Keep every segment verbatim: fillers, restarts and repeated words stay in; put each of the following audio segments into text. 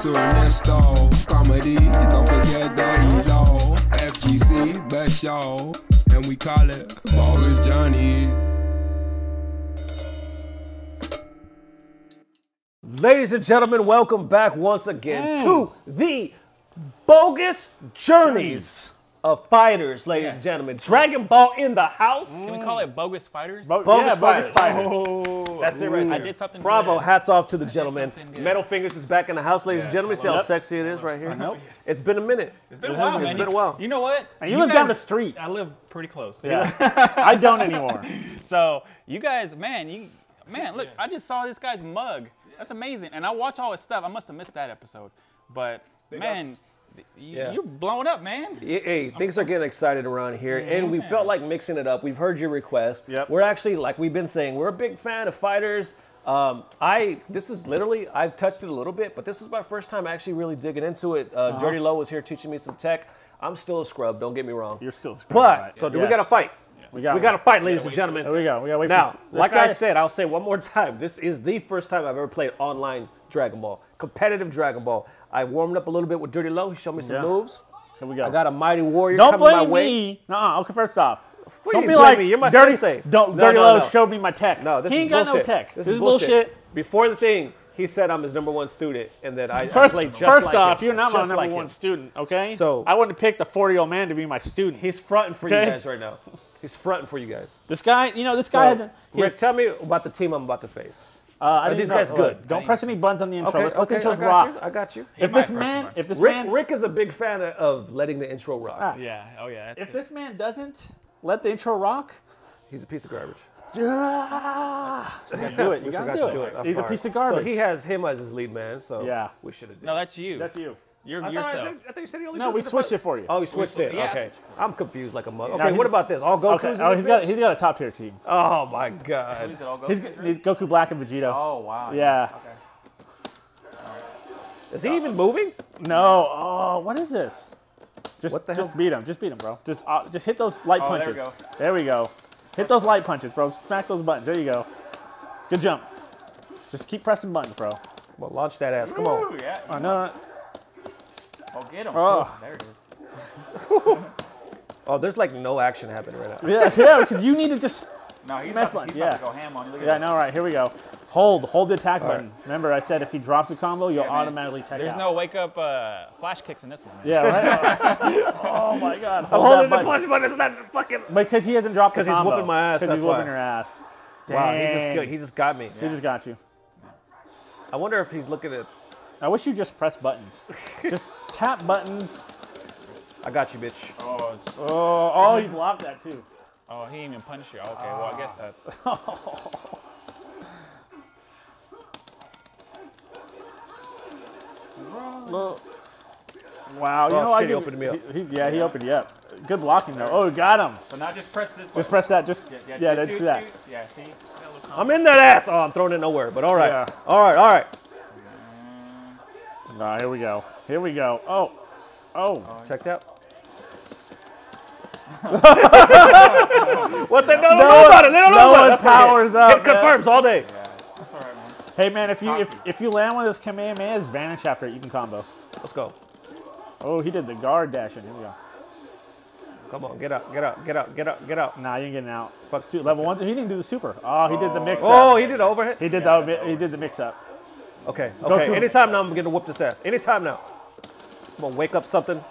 to Ernesto. Comedy, don't forget the E L O. F G C, best show. And we call it Bogus Journeys. Ladies and gentlemen, welcome back once again mm. to the Bogus Journeys of Fighters, ladies yeah. and gentlemen. Dragon Ball in the house. Can we call it Bogus Fighters? Bo bogus, yeah, bogus Fighters. Oh. That's it right there. I did something Bravo, good. Hats off to the I gentlemen. Metal Fingers is back in the house, ladies yes, and gentlemen. See how up. sexy it is right here? Know, yes. It's been a minute. It's been a while, man. It's been a while. You know what? And you, you live guys, down the street. I live pretty close. Yeah. I don't anymore. So, you guys, man, you, man, look, yeah. I just saw this guy's mug. That's amazing. And I watch all his stuff. I must have missed that episode. But, Big man. Ups. You, yeah. You're blowing up, man. Hey, things are getting excited around here, yeah, and we man. felt like mixing it up. We've heard your request. Yep. We're actually, like we've been saying, we're a big fan of fighters. Um, I This is literally, I've touched it a little bit, but this is my first time actually really digging into it. Uh, uh-huh. Dirty Lo was here teaching me some tech. I'm still a scrub, don't get me wrong. You're still a scrub. But, right. so do yes. we got to fight? We got, we got to fight, ladies and gentlemen. There we go. We got to wait now, for this. Now, like guy. I said, I'll say one more time. This is the first time I've ever played online Dragon Ball, competitive Dragon Ball. I warmed up a little bit with Dirty Lo. He showed me some yeah. moves. Here we go. I got a Mighty Warrior don't coming my me. way. Don't blame me. Okay, first off, what don't be like me. You're my Dirty, sensei. Don't, no, Dirty no, Lo no. showed me my tech. No, this he is ain't bullshit. got no tech. This, this is, is bullshit. bullshit. Before the thing, he said I'm his number one student, and that I, first, I played just First like off, him. you're not just my number like one him. student, okay? So I wouldn't have picked a forty-year-old man to be my student. He's fronting for okay? you guys right now. He's fronting for you guys. This guy, you know, this guy. So, Rick, tell me about the team I'm about to face. Uh, I Are these guys know, good? Don't, don't press any buttons on the intro. Okay, Let's okay, let the intros I rock. You, I got you. If this man, mark. if this Rick, man, Rick is a big fan of letting the intro rock. Ah. Yeah, oh yeah. If it. this man doesn't let the intro rock, he's a piece of garbage. Ah. You gotta do it. You we gotta do it. Do it. He's far. a piece of garbage. So he has him as his lead man. So yeah, we should have. No, that's you. That's you. You're I yourself. I, said, I thought you said he only. No, we switched it for you. Oh, we switched it. Okay, I'm confused like a mother. Okay, what about this? All Goku's. Oh, he's got he's got a top tier team. Oh my God. He's Goku Black and Vegito. Oh wow. Yeah. Okay. Is he even moving? No. Oh, what is this? Just what the hell? Just beat him. Just beat him, bro. Just uh, just hit those light punches. There we go. There we go. Hit those light punches, bro. Smack those buttons. There you go. Good jump. Just keep pressing buttons, bro. Well, launch that ass. Come on. Oh no. Oh, get him. Oh. There it is. Oh, there's like no action happening right now. Yeah, yeah, because you need to just no, he's mess about, he's yeah. about to go ham on you. Yeah, I know, right. Here we go. Hold. Hold the attack All button. Right. Remember, I said if he drops a combo, you'll yeah, automatically tech There's out. no wake-up uh, flash kicks in this one. Man. Yeah, right? Oh, my God. Hold I'm holding the flash button. It's not fucking... Because he hasn't dropped the combo. Because he's whooping my ass. Because he's why. whooping your ass. Dang. Wow, he just, he just got me. Yeah. He just got you. I wonder if he's looking at... I wish you just press buttons. Just tap buttons. I got you, bitch. Oh, oh, oh, you blocked that too. Oh, he didn't even punch you. Okay, ah. well, I guess that's. Look. Wow, you oh, know shit, I he opened me up. He, he, yeah, yeah, he opened you up. Good blocking though. Oh, got him. So now just press this. Button. Just press that. Just yeah, yeah, yeah just do that. Yeah, see. I'm in that ass. Oh, I'm throwing it nowhere. But all right, yeah. all right, all right. Nah, here we go. Here we go. Oh. Oh. Checked out. What they don't no, know about it. They don't no know about it. That's powers up. It confirms yeah. all day. Yeah. That's all right, man. Hey, man, if you if, if you land one of those Kamehamehas, vanish after it. You can combo. Let's go. Oh, he did the guard dash in. Here we go. Come on, get out, get out, get out, get out, get out. Nah, you ain't getting out. Fuck, suit level one. He didn't do the super. Oh, he oh. did the mix up. Oh, he did the overhead. He did yeah, the he did the mix up. Okay, okay. Goku. Anytime now, I'm going to whoop this ass. Anytime now. I'm going to wake up something.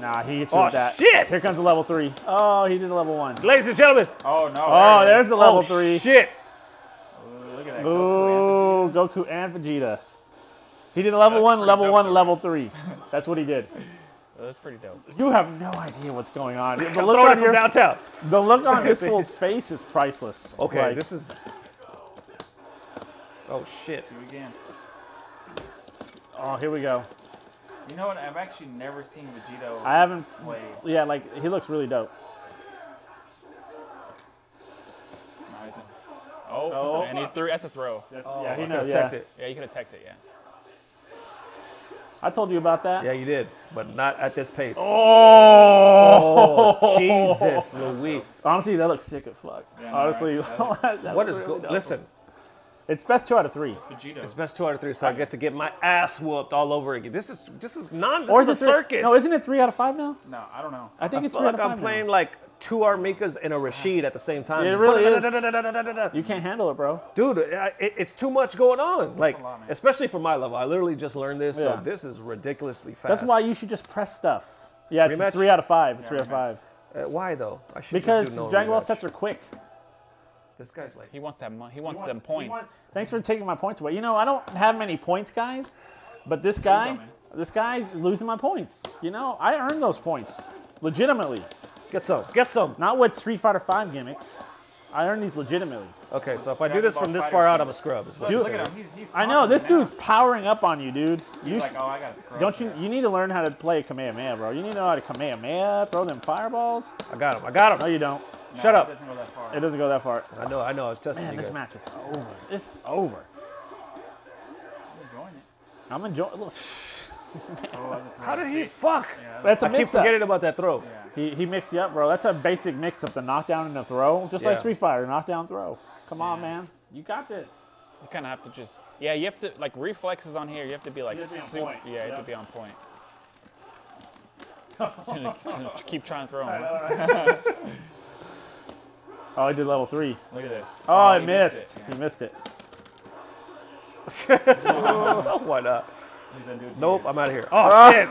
Nah, he hit you oh, with that. Oh, shit! Here comes a level three. Oh, he did a level one. Ladies and gentlemen. Oh, no. Oh, there there's the level oh, three. Oh, shit. Ooh, look at that. Ooh, Goku and Vegeta. He did a level one, level one, level three. That's what he did. That's pretty dope. You have no idea what's going on. The look on from downtown. The look on this fool's face is priceless. Okay, like, this is... Oh, shit. Do it again. Oh, here we go. You know what? I've actually never seen Vegito I haven't play. Yeah, like, he looks really dope. Nice. Oh, oh, and he threw. That's a throw. That's, oh, yeah, he knows. Yeah. It. yeah, you can attack it, yeah. I told you about that. Yeah, you did, but not at this pace. Oh, oh Jesus, Louis. Honestly, that looks sick as fuck. Yeah, Honestly, right. that what is really go dope. Listen. It's best two out of three. It's Vegito. It's best two out of three, so I get to get my ass whooped all over again. This is this is non. This is, is a circus. No, isn't it three out of five now? No, I don't know. I think I it's feel three like out of I'm five playing now. Like two Armicas and a Rashid at the same time. It Just really is. Da, da, da, da, da, da, da. You can't handle it, bro. Dude, I, it, it's too much going on. That's like, lot, especially for my level. I literally just learned this, yeah. so this is ridiculously fast. That's why you should just press stuff. Yeah, it's rematch? three out of five. It's yeah, three rematch. out of five. Uh, why though? I should because just do no Dragon Ball sets are quick. This guy's like he wants that. He wants, he wants them points. Wants, Thanks for taking my points away. You know I don't have many points, guys, but this guy, go, this guy's losing my points. You know I earned those points, legitimately. Guess so. Guess so. Not with Street Fighter five gimmicks. I earned these legitimately. Okay, so if I do this from this far out, I'm a scrub. Dude, look at him. He's, he's I know this now. dude's powering up on you, dude. He's you like, oh, I got a scrub. Don't you? You need to learn how to play Kamehameha, bro. You need to know how to Kamehameha, throw them fireballs. I got him. I got him. No, you don't. No, Shut up. It doesn't go that far. It doesn't go that far. I know, I know. I was testing Man, you guys. Man, this match is over. It's over. I'm enjoying it. I'm enjoying it. Oh, How did he? Fuck. Yeah, that's a I mix keep forgetting up. about that throw. Yeah. He, he mixed you up, bro. That's a basic mix up, the knockdown and the throw. Just yeah. like Street Fighter, knockdown, throw. Come yeah. on, man. You got this. You kind of have to just, yeah, you have to, like, reflexes on here. You have to be, like, super. Yeah, you yep. have to be on point. Just gonna, just gonna keep trying to throw him. Oh, I did level three. Look at this. Oh, oh I he missed. missed it. Yeah. He missed it. Oh, why not? Nope, I'm out of here. Oh, oh. shit.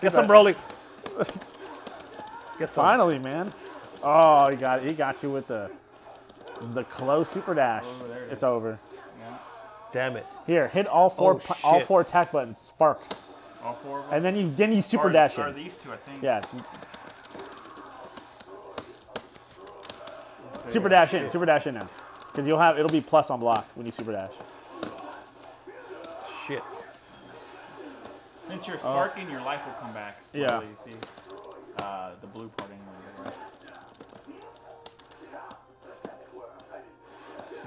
Guess I'm Broly. Guess Finally, I'm. man. Oh, he got he got you with the the close super dash. Oh, it it's is. over. Yeah. Damn it. Here, hit all four oh, all four attack buttons. Spark. All four. Of them? And then you then you super or, dash or it. Or these two, I think. Yeah. Super dash in, super dash in now, because you'll have it'll be plus on block when you super dash. Shit. Since you're sparking, oh. your life will come back. Slowly, yeah. You see, uh, the blue part anyway.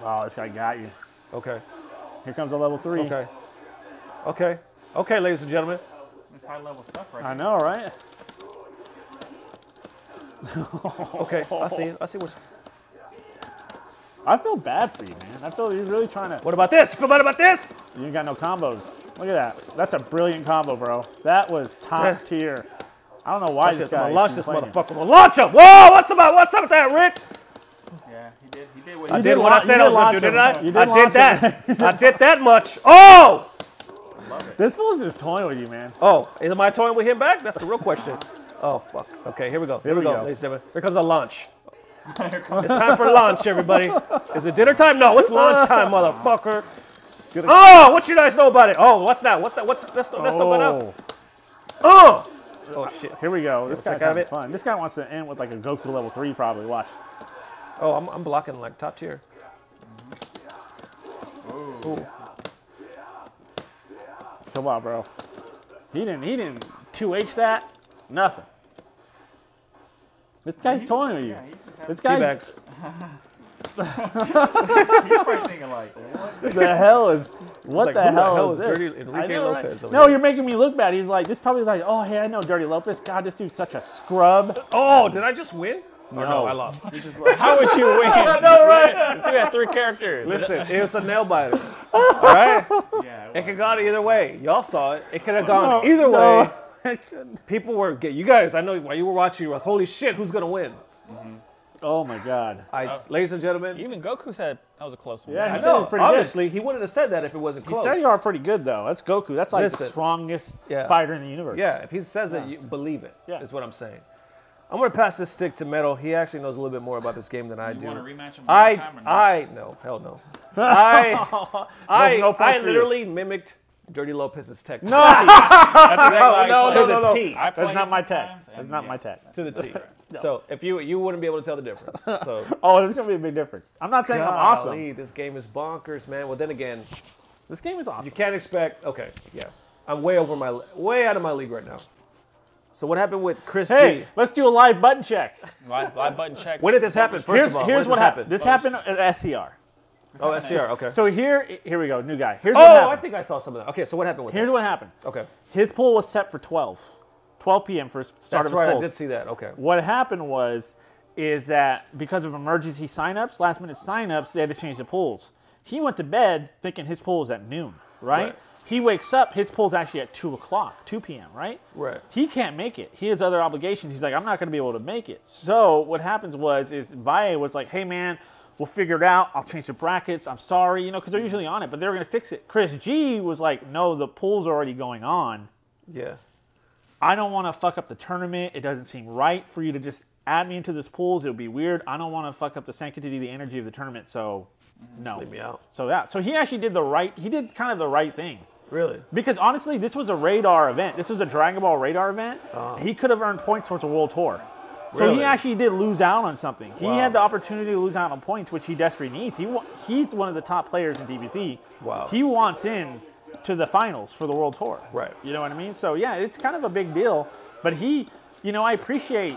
Oh, this guy got you. Okay. Here comes a level three. Okay. Okay. Okay, ladies and gentlemen. That's high level stuff, right? I here. know, right? Okay. I see it. I see what's. I feel bad for you, man. I feel you're really trying to... What about this? You feel bad about this? You ain't got no combos. Look at that. That's a brilliant combo, bro. That was top tier. I don't know why this guy... I'm gonna launch this motherfucker. I'm gonna launch him! Whoa! What's up, what's up with that, Rick? Yeah, he did, he did what he I did. I did what I said I was gonna do, didn't I? Did I did that. I did that much. Oh! I love it. This fool's just toying with you, man. Oh, am I toying with him back? That's the real question. Oh, fuck. Okay, here we go. Here, here we go, go, ladies and gentlemen. Here comes a launch. It's time for lunch, everybody. Is it dinner time? No, it's lunch time, motherfucker. Oh, what you guys know about it? Oh, what's that? What's that? What's that's oh. not going out? Oh, oh shit. Here we go. This guy's having fun. This guy wants to end with like a Goku level three, probably. Watch. Oh, I'm, I'm blocking like top tier. Mm-hmm. Ooh. Ooh. Come on, bro. He didn't. He didn't two H that. Nothing. This guy's toying with you. Yeah, this guy's... He's probably thinking like, what the hell is... What like, the, hell the hell is, is Dirty Enrique know, Lopez? Right? No, you're making me look bad. He's like, this probably like, oh, hey, I know Dirty Lopez. God, this dude's such a scrub. Oh, um, did I just win? No, no I lost. Just like, how would you win? I know, right? This dude had three characters. Listen, it was a nail biter. All right? Yeah, it, it could have gone either way. Y'all saw it. It could have gone no, either no. way. People were getting, you guys, I know while you were watching, you were like, holy shit, who's going to win? Mm-hmm. Oh, my God. I, uh, ladies and gentlemen. Even Goku said that was a close one. Yeah, he I know. Pretty Obviously, good. he wouldn't have said that if it wasn't close. He said you are pretty good, though. That's Goku. That's like Listen, the strongest yeah. fighter in the universe. Yeah, if he says yeah. it, you believe it, yeah. is what I'm saying. I'm going to pass this stick to Metal. He actually knows a little bit more about this game than I do. You want to rematch him I, time or not? I, no, hell no. I, I, no, no I literally mimicked Dirty Lopez's tech. No, that's exactly no, no, no, no. To the T. That's not my tech. That's not my tech. To the T. No. So if you you wouldn't be able to tell the difference. So oh, there's gonna be a big difference. I'm not saying God, I'm awesome. Lee, this game is bonkers, man. Well, then again, this game is awesome. You can't expect. Okay, yeah, I'm way over my way out of my league right now. So what happened with Chris G? Hey, let's do a live button check. Live, live button check. When did this happen? First here's, of all, here's what happened. This happened at S C R. Oh, S C R, okay. So here, here we go, new guy. Here's what happened. I think I saw some of that. Okay, so what happened with him? Here's what happened. Okay. His pool was set for twelve, twelve p m for start of his pool. That's right, I did see that, okay. What happened was, is that because of emergency signups, last minute signups, they had to change the pools. He went to bed thinking his pool was at noon, right? right. He wakes up, his pool's actually at two o'clock, two p m, right? Right. He can't make it. He has other obligations. He's like, I'm not going to be able to make it. So what happens was is Valle was like, hey, man, we'll figure it out. I'll change the brackets. I'm sorry, you know, because they're usually on it, but they were going to fix it. Chris G was like, no, the pool's already going on. Yeah. I don't want to fuck up the tournament. It doesn't seem right for you to just add me into this pools. It'll be weird. I don't want to fuck up the sanctity, the energy of the tournament, so no. Just leave me out. So that. So he actually did the right, he did kind of the right thing. Really? Because honestly, this was a radar event. This was a Dragon Ball radar event. Uh-huh. He could have earned points towards a world tour. So really? He actually did lose out on something. He wow. had the opportunity to lose out on points, which he desperately needs. He He's one of the top players in D B Z. Wow. He wants in to the finals for the world tour. Right. You know what I mean? So yeah, it's kind of a big deal. But he, you know, I appreciate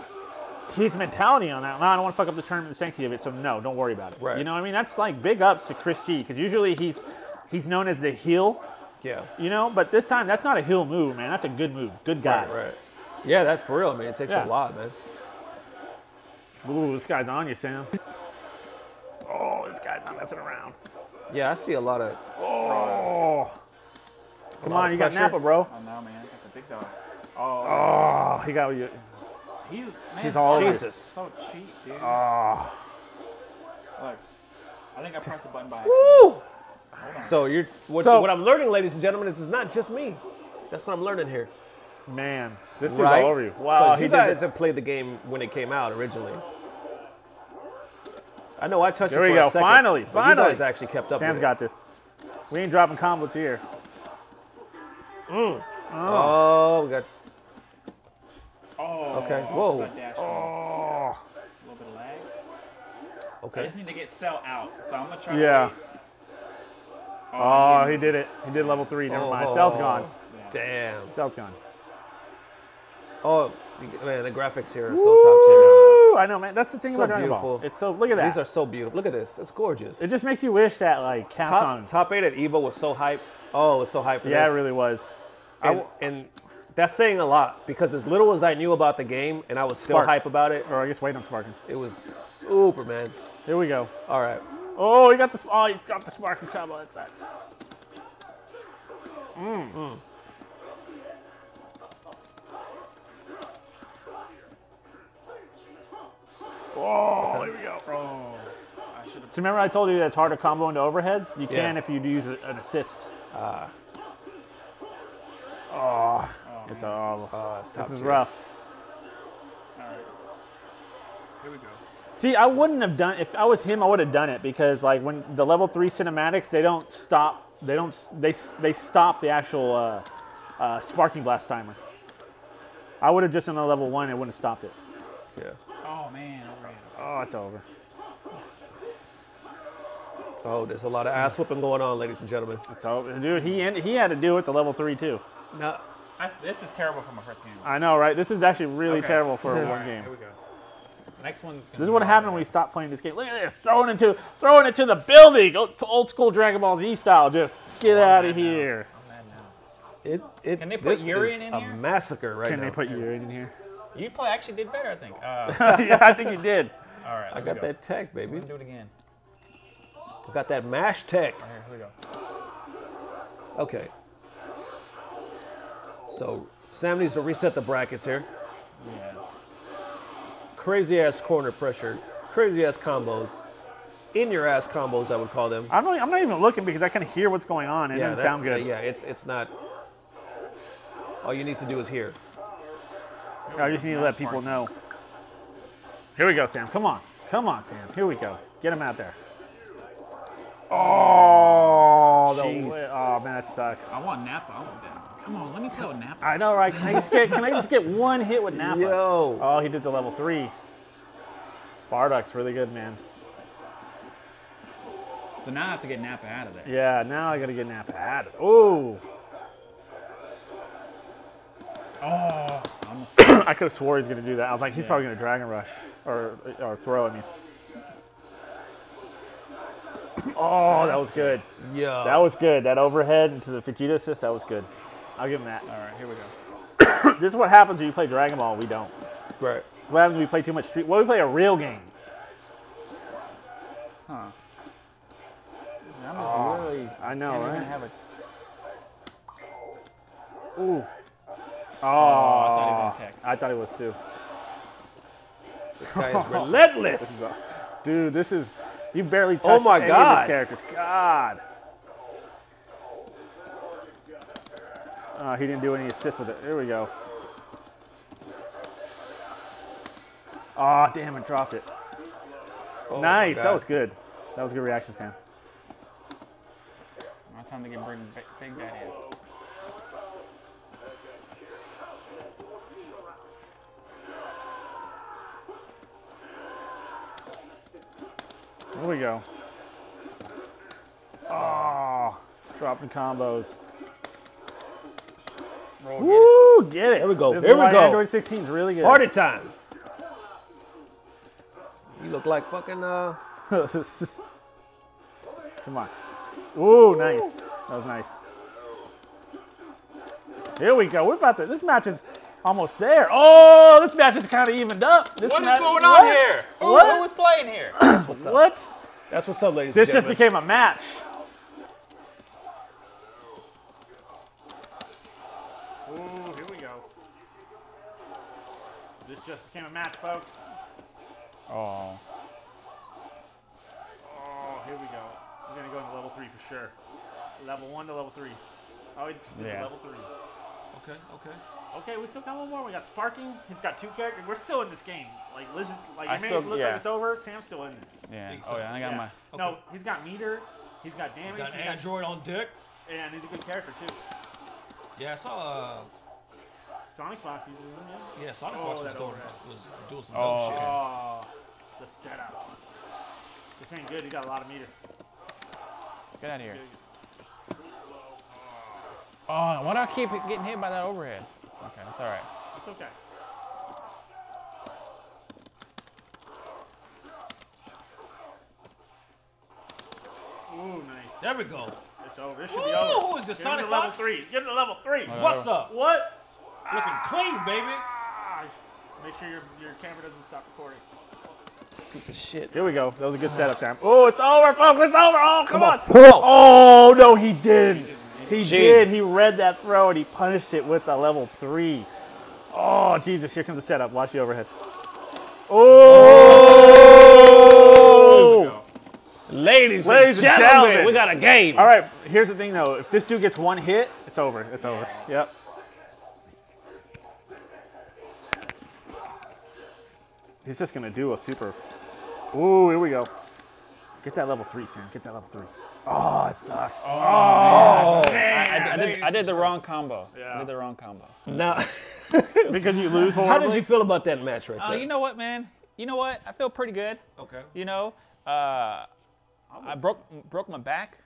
his mentality on that. No, I don't want to fuck up the tournament, the sanctity of it, so no, don't worry about it. Right. You know what I mean? That's like big ups to Chris G, because usually he's he's known as the heel. Yeah. You know, but this time that's not a heel move, man. That's a good move. Good guy. Right, right. Yeah, that's for real. I mean, it takes yeah. a lot, man. Ooh, this guy's on you, Sam. Oh, this guy's not messing around. Yeah, I see a lot of... Oh. Come lot on, of you got Nappa, bro. Oh, no, man. I got the big dog. Oh. Oh, he got you. He's, man, he's all Jesus. So cheap, dude. Oh. Look, I think I pressed the button by accident. Woo! So, you're, what, so what I'm learning, ladies and gentlemen, is it's not just me. That's what I'm learning here. Man, this dude's right? all over you. Wow, he you guys have played the game when it came out originally. I know I touched there it for we go. a second. Finally, finally. You guys actually kept up Sam's with got it. this. We ain't dropping combos here. Mm. Oh. oh, we got... Oh. Okay, whoa. Oh. A little bit of lag. Okay. I just need to get Cell out, so I'm going to try yeah. to... Oh, oh, he did it. He did level three. Never oh. mind. Cell's gone. Yeah. Damn. Cell's gone. Oh, man, the graphics here are so Woo! top tier. I know, man. That's the thing so about Dragon Ball. It's so look at that. These are so beautiful. Look at this. It's gorgeous. It just makes you wish that, like, Capcom. Top, top eight at EVO was so hype. Oh, it was so hype for yeah, this. Yeah, it really was. And, I and that's saying a lot, because as little as I knew about the game, and I was still Spark. hype about it. Or I guess wait on sparking. It was super, man. Here we go. All right. Oh, he got the, oh, he dropped the sparking combo. That sucks. Mmm. Mm. Whoa, okay. Here we go. Oh. I so remember I told you that's hard to combo into overheads? You can yeah. if you do use an assist. Uh, oh, oh, it's horrible. Oh, it's this is tier. rough. All right. Here we go. See, I wouldn't have done if I was him, I would have done it, because like when the level three cinematics, they don't stop. They don't. They they stop the actual uh, uh, sparking blast timer. I would have just done a level one. It wouldn't have stopped it. Yeah. Oh man. Oh, it's over. Oh, there's a lot of ass whooping going on, ladies and gentlemen. It's over, dude. He ended, he had to do it to level three too. No, That's, this is terrible for my first game. I know, right? This is actually really okay. terrible for one right, game. Here we go. The next one's gonna this is what happened right. when we stopped playing this game. Look at this, throwing into throwing into the building. It's old school Dragon Ball Z style. Just get oh, out of here. Now. I'm mad now. It, it, Can they put this urine is in a here? massacre right Can now. Can they put urine in here? You play actually did better, I think. Uh, yeah, I think you did. All right, I got go. that tech, baby. Do it again. I got that mash tech. All right, here we go. Okay. So Sam needs to reset the brackets here. Yeah. Crazy ass corner pressure. Crazy ass combos. In your ass combos, I would call them. I'm not. I'm not even looking because I can hear what's going on. It yeah, doesn't sound good. Uh, yeah, it's it's not. All you need to do is hear. I just need to let people know. Here we go, Sam. Come on. Come on, Sam. Here we go. Get him out there. Oh, jeez. The, oh, man, that sucks. I want Nappa. I want Nappa. Come on, let me play with Nappa. I know, right? Can I just get, can I just get one hit with Nappa? Yo. Oh, he did the level three. Bardock's really good, man. So now I have to get Nappa out of there. Yeah, now I got to get Nappa out of there. Ooh. Oh. I could have swore he's going to do that. I was like, he's yeah. probably going to Dragon Rush or or throw at me. Oh, that was good. Yeah. That was good. That overhead into the Vegito assist, that was good. I'll give him that. All right, here we go. This is what happens when you play Dragon Ball and we don't. Right. What happens when we play too much Street? Well, we play a real game. Huh. I'm just oh, literally. I know, can't right? Even have a Ooh. Oh, oh, I thought he was intact. I thought he was too. This guy is relentless. This is a, dude, this is. You barely touched oh my any God. of his characters. God. Uh, he didn't do any assists with it. There we go. Aw, oh, damn it, dropped it. Oh nice, that was good. That was a good reaction, Sam. Not time to get bring big guy in. There we go. Oh, dropping combos. Roll, woo, get it. Get it. There we go. This there is we why go. Android sixteen is really good. Party time. You look like fucking. Uh... Come on. Ooh, nice. That was nice. Here we go. We're about to. This match is almost there. Oh, this match is kind of evened up. This what is going on what? here? Who, what? who was playing here? That's what's up. What? That's what's up, ladies. This and gentlemen. just became a match. Ooh, here we go. This just became a match, folks. Oh. Oh, here we go. We're gonna go into level three for sure. Level one to level three. Oh, we just did yeah. level three. Okay, okay. Okay, we still got one more. We got Sparking. He's got two characters. We're still in this game. Like, listen, like I you still, made it look yeah. like it's over. Sam's still in this. Yeah. I think so. Oh yeah, I got yeah. my. Okay. No, he's got meter. He's got damage. Got he's got Android on deck. And he's a good character too. Yeah, I saw. Uh, Sonic Fox uses them, yeah? Yeah, Sonic oh, Fox was, going, was doing some oh, dumb shit. Oh, the setup. This ain't good. You got a lot of meter. Get out of here. Oh, why do I keep getting hit by that overhead? Okay, that's all right. It's okay. Ooh, nice. There we go. It's over. This should Ooh, be over. Who is the Sonic Fox? Get him to level three. Okay. What's up? What? Looking clean, baby. Make sure your, your camera doesn't stop recording. Piece of shit. Here we go. That was a good setup, Sam. Oh, it's over, folks. It's over. Oh, come, come on. on. Oh, no, he did. He Jesus. did. He read that throw, and he punished it with a level three. Oh, Jesus. Here comes the setup. Watch the overhead. Oh. oh. Ladies, Ladies and, gentlemen, and gentlemen, we got a game. All right. Here's the thing, though. If this dude gets one hit, it's over. It's yeah. over. Yep. He's just gonna do a super. Ooh, here we go. Get that level three, Sam. Get that level three. Oh, it sucks. Oh, oh man. Man. I, I, I, did, I did the wrong combo. Yeah. I did the wrong combo. No. Because you lose horribly. How did you feel about that match right uh, there? You know what, man? You know what? I feel pretty good. Okay. You know, uh, I broke broke my back.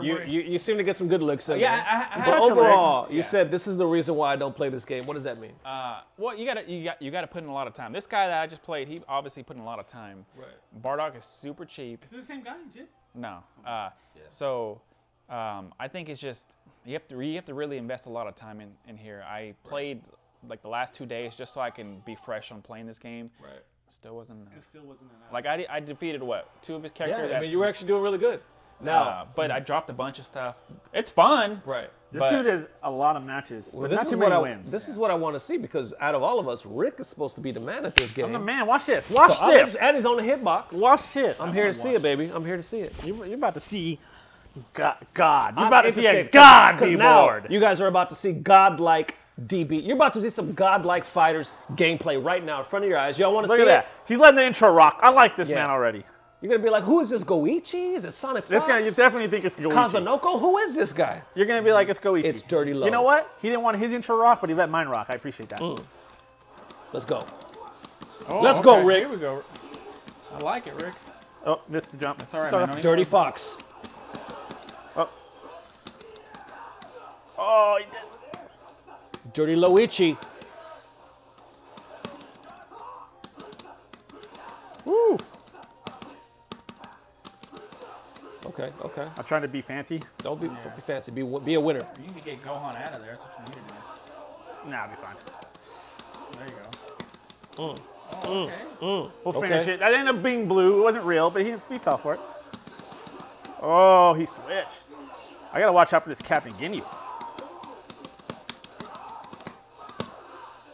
You, you, you seem to get some good licks in uh, yeah, there. I, I, I but overall, legs. you yeah. said this is the reason why I don't play this game. What does that mean? Uh, well, you gotta you got you gotta put in a lot of time. This guy that I just played, he obviously put in a lot of time. Right. Bardock is super cheap. Is it the same guy, Jim? No. Uh, yeah. So, um, I think it's just you have to you have to really invest a lot of time in in here. I played right. like the last two days just so I can be fresh on playing this game. Right. Still wasn't enough. It still wasn't enough. Like I I defeated what two of his characters. Yeah, I mean you were actually doing really good. No, uh, but I dropped a bunch of stuff. It's fun. Right. This dude has a lot of matches, well, but this not is too many I, wins. This is what I want to see because out of all of us, Rick is supposed to be the man at this game. I'm the man. Watch this. Watch so this. Just, and he's on the hitbox. Watch this. I'm here to see it, baby. I'm here to see it. You're, you're about to see God. God. You're I'm about to see a God be bored. You guys are about to see godlike D B. You're about to see some godlike fighters gameplay right now in front of your eyes. Y'all want to see that? It? He's letting the intro rock. I like this yeah. man already. You're going to be like, who is this Goichi? Is it Sonic Fox? This guy, you definitely think it's Goichi. Kazunoko? Who is this guy? You're going to be like, it's Goichi. It's Dirty Lopez. You know what? He didn't want his intro rock, but he let mine rock. I appreciate that. Mm. Let's go. Oh, Let's okay. go, Rick. Here we go. I like it, Rick. Oh, missed the jump. That's all right, Sorry. man. Dirty Fox. Oh. Oh, he did. Dirty Lopez. Woo. Okay, okay. I'm trying to be fancy. Don't be, yeah. don't be fancy. Be, be a winner. You need to get Gohan out of there. That's what you need to do. Nah, I'll be fine. There you go. Mm. Oh, mm. okay. Mm. We'll okay. finish it. That ended up being blue. It wasn't real, but he, he fell for it. Oh, he switched. I gotta watch out for this Captain Ginyu.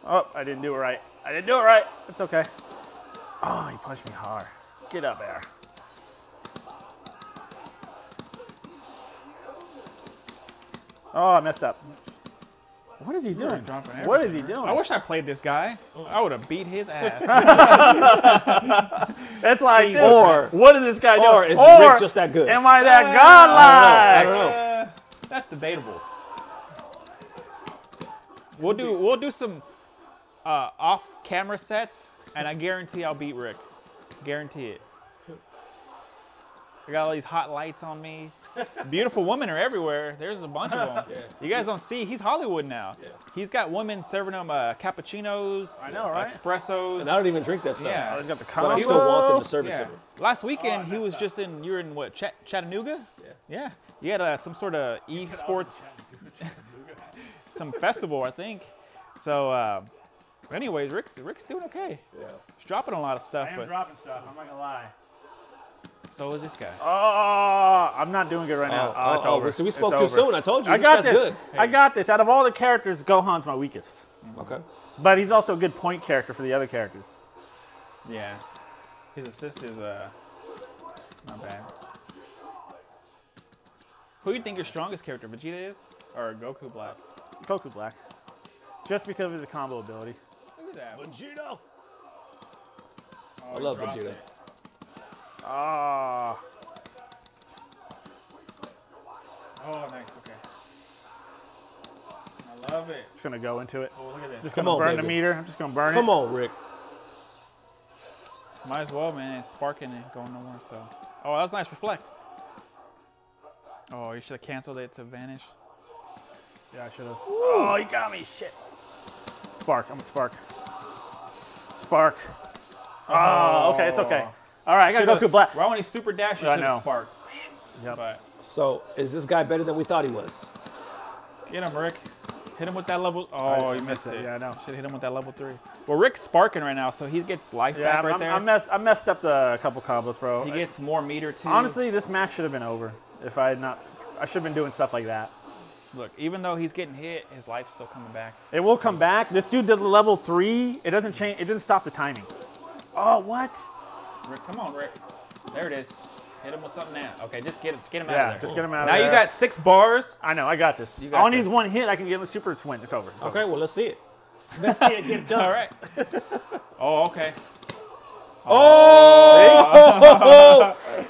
Oh, I didn't do it right. I didn't do it right. It's okay. Oh, he punched me hard. Get up, Air. Oh, I messed up. What is he doing? What is he doing? I wish I played this guy. I would have beat his ass. That's like this. Or what did this guy do? Or is or Rick just that good? Am I that uh, godlike? I don't know. I don't know. Uh, that's debatable. We'll do we'll do some uh, off-camera sets, and I guarantee I'll beat Rick. Guarantee it. I got all these hot lights on me. Beautiful women are everywhere. There's a bunch of them. Yeah. You guys don't see. He's Hollywood now. Yeah. He's got women serving him uh, cappuccinos. I know, right? Espressos. And I don't even drink that stuff. Yeah. Oh, he's got the combo. But I still want them to serve yeah. it to me. Last weekend, oh, he was up. just in, you were in what, Ch Chattanooga? Yeah. Yeah. You had uh, some sort of esports, some festival, I think. So, uh, anyways, Rick's, Rick's doing okay. Yeah. He's dropping a lot of stuff. I am but dropping stuff. I'm not going to lie. So is this guy. Oh, I'm not doing good right now. Oh, oh, it's oh, over. So we spoke it's too over. soon. I told you. I this got guy's this. good. Hey. I got this. Out of all the characters, Gohan's my weakest. Mm-hmm. Okay. But he's also a good point character for the other characters. Yeah. His assist is uh, not bad. Who do you think your strongest character, Vegeta is? Or Goku Black? Goku Black. Just because of his combo ability. Look at that. Vegito! Oh, I love Vegeta. It. Ah. Oh. oh, nice. Okay. I love it. Just gonna go into it. Oh, look at this. Just Come gonna on, burn baby. the meter. I'm just gonna burn Come it. Come on, Rick. Might as well, man. It's sparking and going nowhere. So. Oh, that was nice. Reflect. Oh, you should have canceled it to vanish. Yeah, I should have. Oh, you got me. Shit. Spark. I'm a spark. Spark. Oh, oh. okay. It's okay. All right, I got Goku Black. Why won't he super dash into the spark? Yep. But. So, is this guy better than we thought he was? Get him, Rick. Hit him with that level. Oh, you missed it. it. Yeah, I know. Should hit him with that level three. Well, Rick's sparking right now, so he gets life yeah, back I'm, right I'm, there. I messed, I messed up the couple combos, bro. He gets more meter too. Honestly, this match should have been over if I had not. I should have been doing stuff like that. Look, even though he's getting hit, his life's still coming back. It will come back. This dude did level three. It doesn't change. It doesn't stop the timing. Oh, what? Rick, come on, Rick. There it is. Hit him with something now. Okay, just get, get him out yeah, of there. Just get him out now of there. Now you got six bars. I know, I got this. You got All I need one hit, I can give him a super twin. It's over. It's okay, over. well, let's see it. Let's see it get done. All right. Oh, okay. Oh! oh. oh.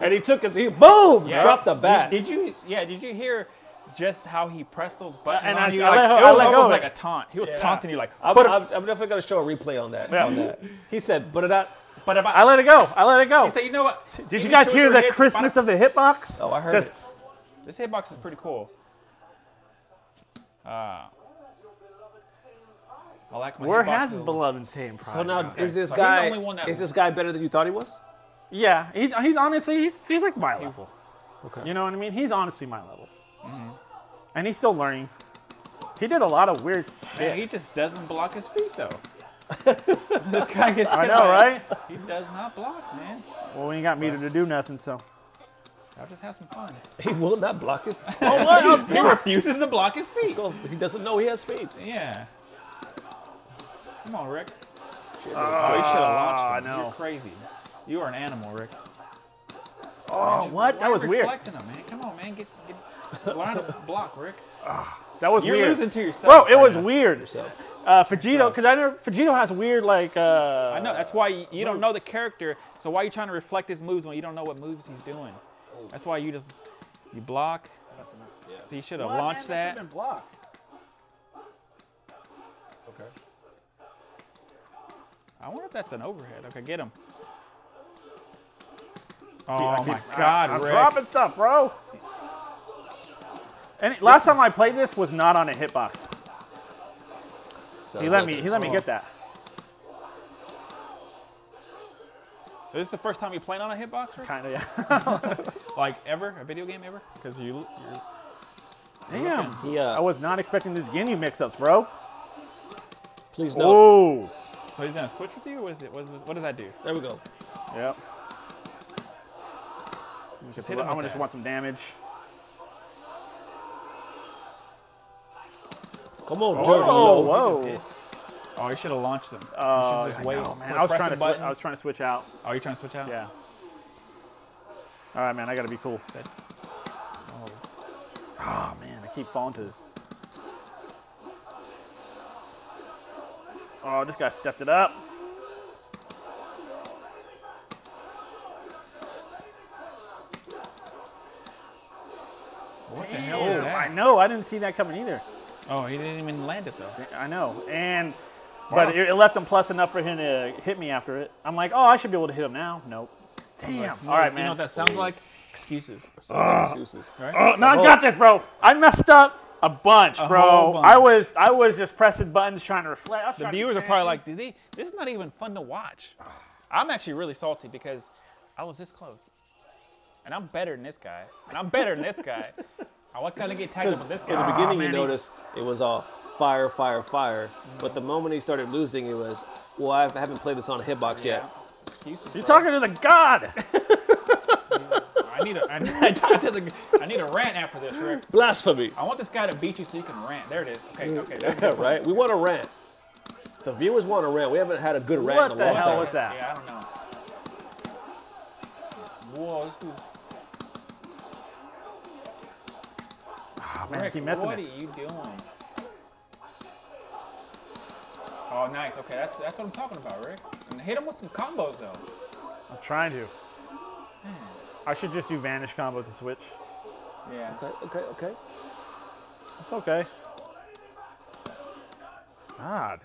And he took his, he, boom! Yeah. Dropped the bat. Did, did you, yeah, did you hear just how he pressed those buttons? And I, you, I, like, I let, it was I let go. like a taunt. He was yeah. taunting you like, I'm, I'm, I'm definitely going to show a replay on that. Yeah. On that. He said, but it out. But I, I let it go. I let it go. He said, you know what? Did Even you guys hear the Christmas of the hitbox? Oh, I heard Just, it. This hitbox is pretty cool. Uh, I like my Where has his beloved team? So now, okay. is this so guy is this guy better than you thought he was? Yeah, he's he's honestly he's he's like my level. Okay. You know what I mean? He's honestly my level. Mm-hmm. And he's still learning. He did a lot of weird shit. Man, he just doesn't block his feet though. This guy gets hit. I know, right? He does not block, man. Well, we ain't got meter to do nothing, so. I'll just have some fun. He will not block his feet. Oh, what? He refuses to block his feet. He doesn't know he has feet. Yeah. Come on, Rick. Oh, uh, he should have launched him. I know. You're crazy. You are an animal, Rick. Oh, man, what? That was weird. Him, man? Come on, man. Get, get line up, block, Rick. Uh, that was You're weird. You're losing to yourself. Bro, it right was now. weird. Yourself. Uh, Vegito, because I know Vegito has weird like. Uh, I know that's why you, you don't know the character, so why are you trying to reflect his moves when you don't know what moves he's doing? That's why you just you block. That's enough. Yeah. So you should have launched man, that. Been blocked. Okay. I wonder if that's an overhead. Okay, get him. Oh Dude, my keep, God, I'm Rick. dropping stuff, bro. And last time I played this was not on a hitbox. So he let me. He let me get that. Is this the first time you played on a hitbox? Right? Kinda, yeah. Like ever, a video game ever? Because you. You're Damn. He, uh, I was not expecting these Ginyu mix-ups, bro. Please no. Oh. So he's gonna switch with you? What is it? What, what does that do? There we go. Yep. Just hit him. I want just want some damage. Come on, Dirty. Oh, whoa. whoa. Oh, you should have launched them. Uh, just I, wait. Know, man. I was trying to I was trying to switch out. Oh, you're trying to switch out? Yeah. All right, man. I gotta be cool. That, oh. oh man, I keep falling to this. Oh, this guy stepped it up. What Damn. the hell is that? I know. I didn't see that coming either. Oh, he didn't even land it though. I know, and wow. but it, it left him plus enough for him to hit me after it. I'm like, oh, I should be able to hit him now. Nope. Damn. All right, man. You know what that sounds like? Excuses. Sounds uh, like excuses. Right? Uh, no, I got this, bro. I messed up a bunch, a bro. Bunch. I was, I was just pressing buttons trying to reflect. The viewers are probably like, Did they, this is not even fun to watch. I'm actually really salty because I was this close, and I'm better than this guy, and I'm better than this guy. I want to get tagged up with this guy. In the beginning, oh, you notice it was all fire, fire, fire. Mm-hmm. But the moment he started losing, it was, well, I haven't played this on a hitbox yeah. yet. Excuses. You're bro. talking to the god. I need a, I need, I talk to the, I need a rant after this, Rick. Blasphemy. I want this guy to beat you so you can rant. There it is. Okay, okay. Yeah, right? We want a rant. The viewers want a rant. We haven't had a good rant what in a long time. What the hell was that? Yeah, I don't know. Whoa, this dude's... Oh, man, Rick, keep messing what it. are you doing? Oh, nice. Okay, that's that's what I'm talking about, Rick. And hit him with some combos, though. I'm trying to. Hmm. I should just do vanish combos and switch. Yeah. Okay, okay, okay. It's okay. God.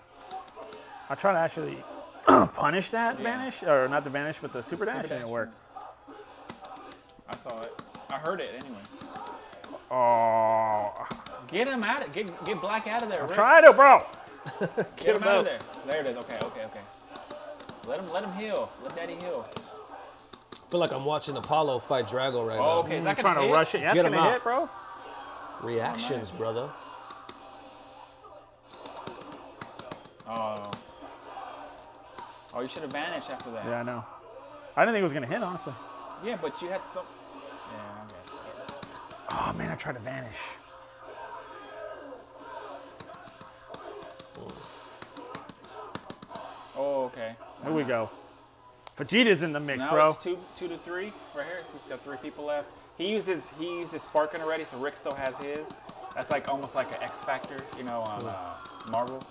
I try to actually punish that yeah. vanish, or not the vanish, but the super, the dash, super dash didn't work. I saw it. I heard it, anyway. Oh. Get him out of get get Black out of there. I'm Rick. Trying to, bro. get, get him, him out of there. There it is. Okay, okay, okay. Let him let him heal. Let Daddy heal. I feel like I'm watching Apollo fight Drago right oh, now. Okay, is that trying to hit? rush it? Yeah, get him out, hit, bro. Reactions, oh, nice. brother. Oh. Oh, you should have vanished after that. Yeah, I know. I didn't think it was gonna hit, honestly. Yeah, but you had some. Yeah. Oh man, I tried to vanish. Oh, okay. Here wow. we go. Vegeta's in the mix, now bro. It's two, two to three. Right here, it's got three people left. He uses he uses Sparkin already, so Rick still has his. That's like almost like an X Factor, you know, on uh, Marvel,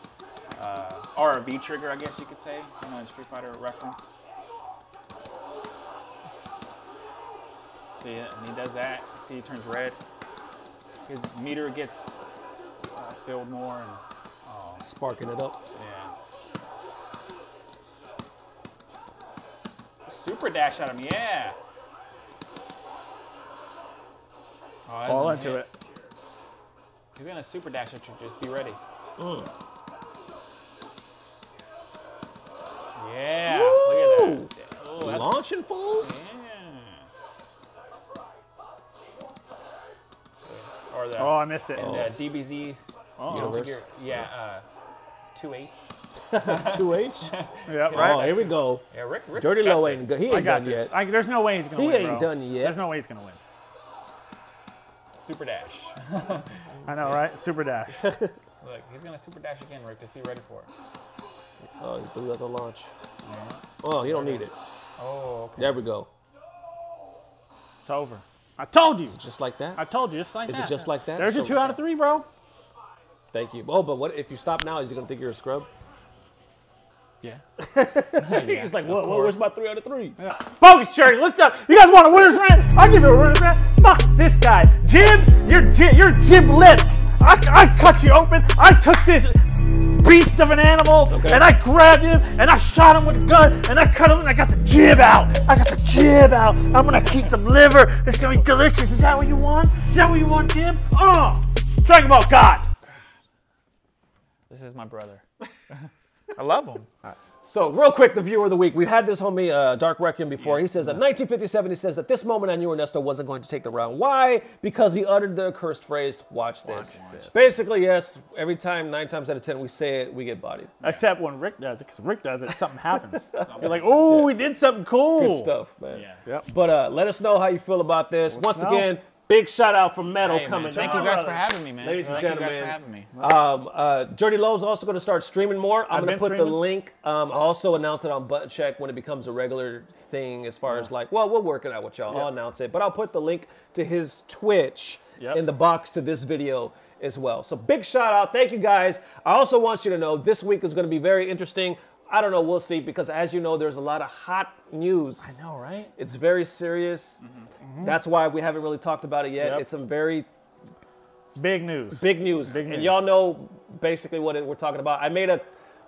uh, or a V trigger, I guess you could say, you know, in Street Fighter reference. See, and he does that. See, he turns red. His meter gets uh, filled more and oh. sparking it up. Yeah. Super dash at him. Yeah. Oh, Fall into hit. it. He's gonna super dash at you. Just be ready. Mm. Yeah. Woo! Look at that. Oh, launching fools. Yeah. The, oh, I missed it. And uh, D B Z. Oh, uh, yeah, uh, two H. two H? Yeah, right. Oh, here we go. Yeah, Rick, Rick's Dirty Low ain't good. He ain't done this. yet. I, there's no way he's going to win. He ain't bro. done yet. There's no way he's going to win. Super dash. I know, right? Super dash. Look, he's going to super dash again, Rick. Just be ready for it. Oh, he blew out the launch. Yeah. Oh, you don't need it. Oh, okay. There we go. It's over. I told you. Is it just like that? I told you, just like Is that. Is it just like that? There's so your two out of three, bro. Thank you. Oh, but what if you stop now? Is he going to think you're a scrub? Yeah. yeah He's like, what? Well, where's my three out of three? Yeah. Bogus Journeys, what's up? You guys want a winner's rant? I'll give you a winner's rant. Fuck this guy. Jim, you're, you're giblets. I, I cut you open. I took this beast of an animal, okay. and I grabbed him, and I shot him with a gun, and I cut him, and I got the jib out. I got the jib out. I'm gonna keep some liver. It's gonna be delicious. Is that what you want? Is that what you want, Jim? Oh, Dragon Ball God. This is my brother. I love him. Right. So real quick, the viewer of the week. We've had this homie uh, Dark Reckon before. Yeah. He says that nineteen fifty-seven, he says that this moment I knew Ernesto wasn't going to take the round. Why? Because he uttered the cursed phrase, watch this. Watch this. Basically, yes, every time, nine times out of ten, we say it, we get bodied. Yeah. Except when Rick does it, because Rick does it, something happens. You're like, oh, yeah. we did something cool. Good stuff, man. Yeah. Yep. But uh, let us know how you feel about this. Let's Once know. again, big shout out for Metal hey, coming. Man. Thank you guys for having me, man. Ladies and Thank gentlemen, you guys for having me. Um, uh, Dirty Lowe's also going to start streaming more. I'm going to put streaming. the link. Um, I'll also announce it on Button Check when it becomes a regular thing. As far yeah. as like, well, we'll work it out with y'all. Yep. I'll announce it, but I'll put the link to his Twitch yep. in the box to this video as well. So big shout out. Thank you guys. I also want you to know this week is going to be very interesting. I don't know. We'll see, because as you know, there's a lot of hot news. I know, right? It's very serious. Mm-hmm. Mm-hmm. That's why we haven't really talked about it yet. Yep. It's some very big news. Big news. Big news. And y'all know basically what it, we're talking about. I made a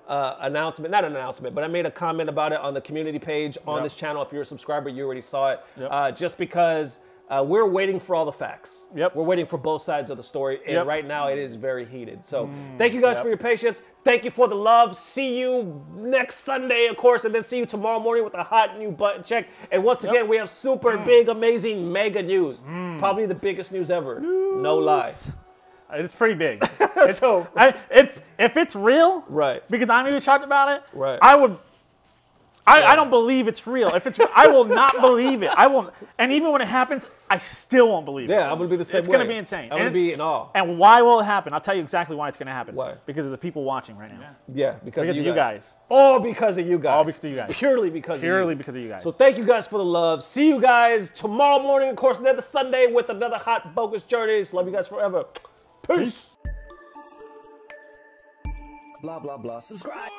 uh, announcement, not an announcement, but I made a comment about it on the community page on yep. this channel. If you're a subscriber, you already saw it. Yep. Uh, just because uh, we're waiting for all the facts. Yep. We're waiting for both sides of the story. And yep. right now it is very heated. So mm, thank you guys yep. for your patience. Thank you for the love. See you next Sunday, of course, and then see you tomorrow morning with a hot new Button Check. And once yep. again, we have super mm. big, amazing, mega news. Mm. Probably the biggest news ever. News. No lie. It's pretty big. It's, so I, it's if it's real, right? Because I'm even shocked about it. Right. I would. I, yeah. I don't believe it's real. If it's, I will not believe it. I won't. And even when it happens, I still won't believe yeah, it. Yeah, I'm gonna be the same. It's way. gonna be insane. I'm and, gonna be in awe. And why will it happen? I'll tell you exactly why it's gonna happen. Why? Because of the people watching right now. Yeah, yeah because, because of you, of you guys. guys. All because of you guys. All because of you guys. Purely because. Purely of you. because of you guys. So thank you guys for the love. See you guys tomorrow morning, of course, another Sunday with another hot Bogus Journeys. Love you guys forever. Peace. Peace. Blah blah blah. Subscribe.